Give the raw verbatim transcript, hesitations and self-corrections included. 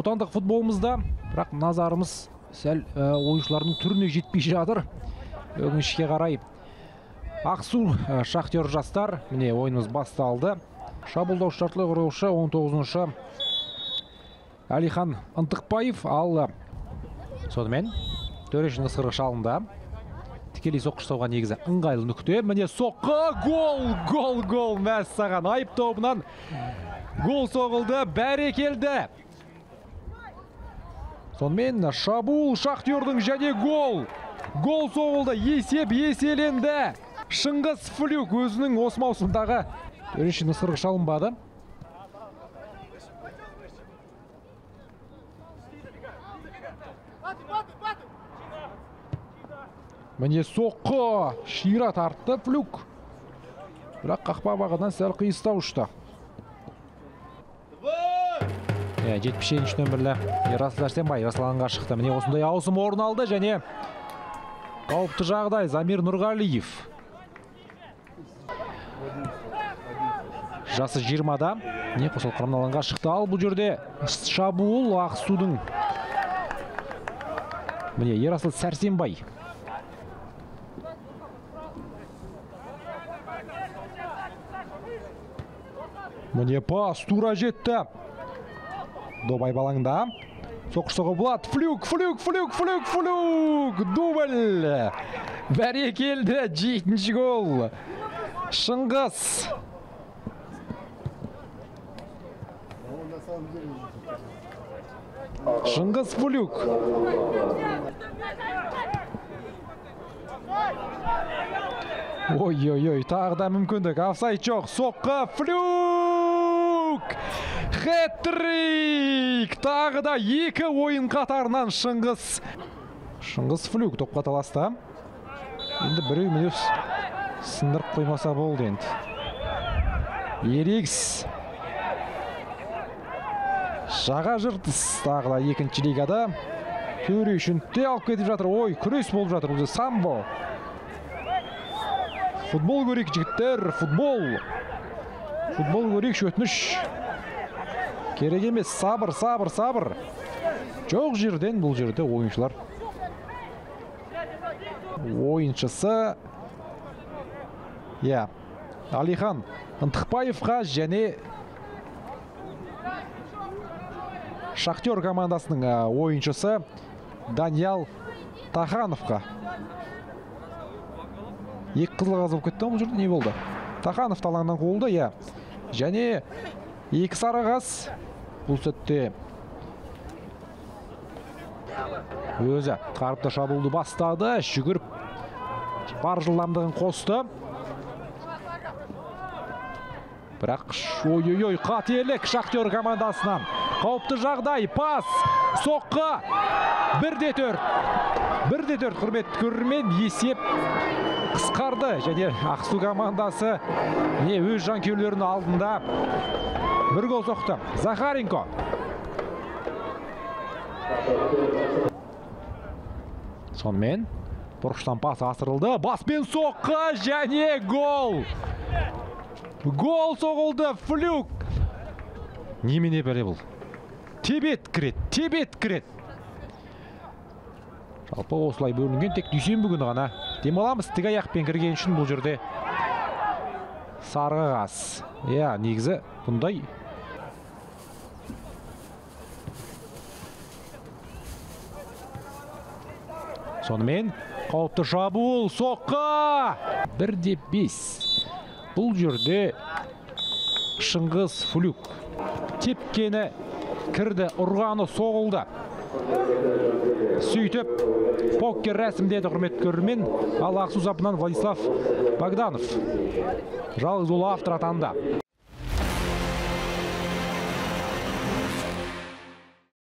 отандық футболымызда, бірақ назарымыз сәл ойыншылардың түріне жетпей жатыр. Өкінішке қарай. Ақсу Шахтер жастар, міне ойынымыз басталды. Шабуылдаушыларды қорғаушы он тоғызыншы Әлихан Ынтықбаев, ал сонымен төрешінің сыры шалында. Тікелей соққы жасауға негізі ыңғайлы нүкте. Міне соққы, гол, гол, гол. Мәссаған айып тобынан гол соғылды, бәрекелді. Сонымен шабуыл Шахтердің және гол. Гол соғылды, есеп еселенді. Шыңғыз Флюк өзінің осы маусымдағы төрешінің сыры шалынбады. Міне соққы шира тартты Флюк. Бірақ қақпа бағынан сәл қиыстау ұшты. жетпіс жетінші нөмірлі Ерасылдар Сәрсенбай Ерасыланға шықты. Міне осындай ауысым орын алды және қауіпті жағдай. Замир Нұрғалиев. Жасы жиырмада не қосыл қырым алаңға шықты. Ал бұл жерде шабуыл Ақсудың. Міне Ерасыл Сәрсенбай. Міне пас тура жетті. Добай балаңда. Соққы-соғы Булат. Флюк, флюк, флюк, флюк, флюк. Дубль. Бәрекелді. жетінші гол. Шыңғыз. Шыңғыз Флюк. Ой-ой-ой, тағы да мүмкіндік. Офсайд жоқ. Соққы Флюк. Хет-трик. Тағы да екі ойын қатарынан Шыңғыз. Шыңғыз Флюк топқа таласты. Енді біреу міне сындырып қоймаса болды енді. Ерекс. Жаға жыртыс тағыла екінші лигада. Төрешінде алып кетіп жатыр. Ой, күрес болып жатыр. Өзі самбо. Футбол көрек жігіттер. Футбол. Футбол көрек шөтміш. Керек емес. Сабыр, сабыр, сабыр. Жоқ жерден бұл жерде ойыншылар. Ойыншысы. Иә. Әлихан Ынтықбаевқа және Шахтер командасының ойыншысы Даниял Тахановқа. Екі қызыл қазып кетті. Бұл жерде не болды? Таханов талаңнан қуылды, иә. Және екі сары қаз. Бұл сәтте өзі қарыпты шабуылды бастады, жүгіріп бар жылдамдығын қосты. Бірақ ой-ой-ой, қателік Шахтер командасынан. Қауіпті жағдай, пас, соққа, бірде төрт. Бірде төрт, құрметті көрермен, есеп қысқарды. Және Ақсу командасы не өз жанкүйерлерінің алдында бір гол соқты. Захаренко. Сонымен бұрыштан пас асырылды. Баспен соққа және гол. Гол соғылды. Флюк. Немене бәле бұл? Тебет кірет, тебет кірет. Жалпы осылай бөлінген тек дүйсенбі күні ғана. Демаламыз тік аяқпен кірген үшін бұл жерде сары қаз. Иә, негізі бұндай. Сонымен қауіпті шабуыл, соққа. Бірде бес. Бұл жерде Шыңғыз Флюк. Тепкені кірді, ұрғаны соғылды. Сөйтіп покер рәсімдеді құрметті көрермен. Ал Ақсу сапынан Владислав Богданов жалғыз ол автор атанды.